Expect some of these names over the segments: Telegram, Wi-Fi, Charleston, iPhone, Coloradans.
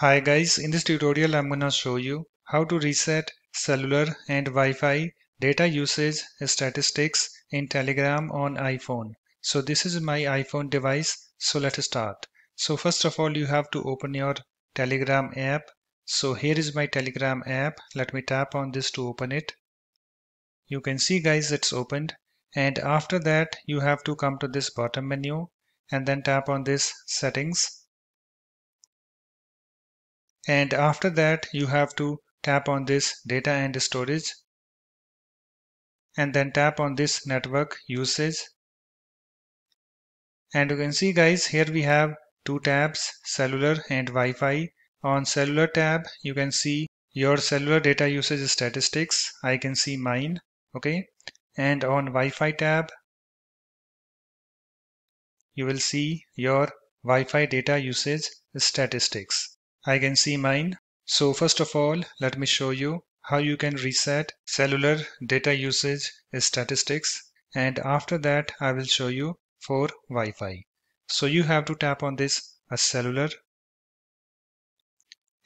Hi guys, in this tutorial I'm gonna show you how to reset cellular and Wi-Fi data usage statistics in Telegram on iPhone. So this is my iPhone device, so let's start. So first of all you have to open your Telegram app. So here is my Telegram app. Let me tap on this to open it. You can see guys it's opened, and after that you have to come to this bottom menu and then tap on this settings. And after that you have to tap on this data and storage and then tap on this network usage. And you can see guys here we have two tabs, cellular and Wi-Fi. On cellular tab you can see your cellular data usage statistics. I can see mine, okay. And on Wi-Fi tab you will see your Wi-Fi data usage statistics. I can see mine. So first of all, let me show you how you can reset cellular data usage statistics, and after that I will show you for Wi-Fi. So you have to tap on this cellular,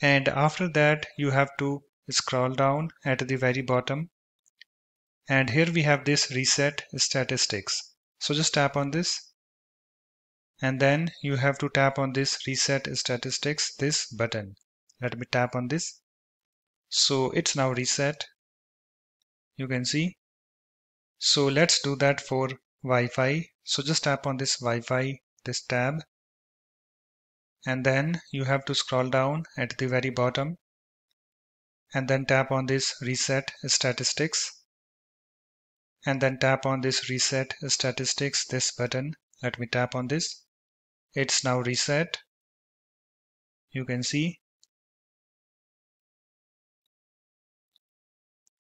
and after that you have to scroll down at the very bottom, and here we have this reset statistics. So just tap on this. And then you have to tap on this reset statistics, this button. Let me tap on this. So it's now reset. You can see. So let's do that for Wi-Fi. So just tap on this Wi-Fi, this tab. And then you have to scroll down at the very bottom. And then tap on this reset statistics. And then tap on this reset statistics, this button. Let me tap on this. It's now reset. You can see.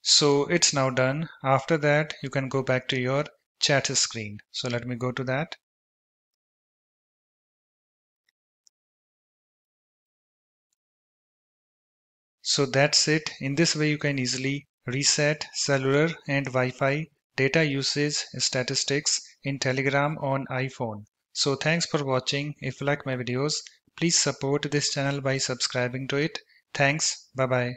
So it's now done. After that you can go back to your chat screen. So let me go to that. So that's it. In this way you can easily reset cellular and Wi-Fi data usage statistics in Telegram on iPhone. So thanks for watching. If you like my videos, please support this channel by subscribing to it. Thanks. Bye bye.